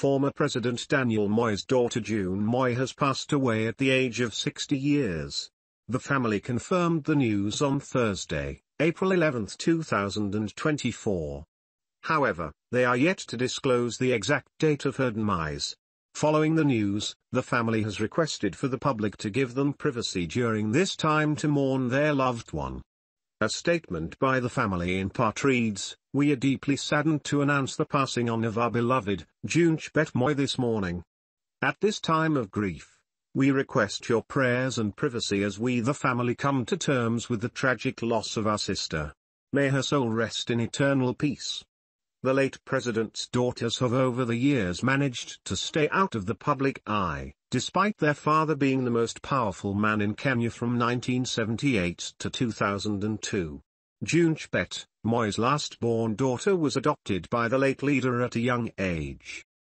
Former President Daniel Moi's daughter June Moi has passed away at the age of 60 years. The family confirmed the news on Thursday, April 11, 2024. However, they are yet to disclose the exact date of her demise. Following the news, the family has requested for the public to give them privacy during this time to mourn their loved one. A statement by the family in part reads, "We are deeply saddened to announce the passing on of our beloved, June Moi this morning. At this time of grief, we request your prayers and privacy as we the family come to terms with the tragic loss of our sister. May her soul rest in eternal peace." The late president's daughters have over the years managed to stay out of the public eye, despite their father being the most powerful man in Kenya from 1978 to 2002. June Moi's last-born daughter was adopted by the late leader at a young age.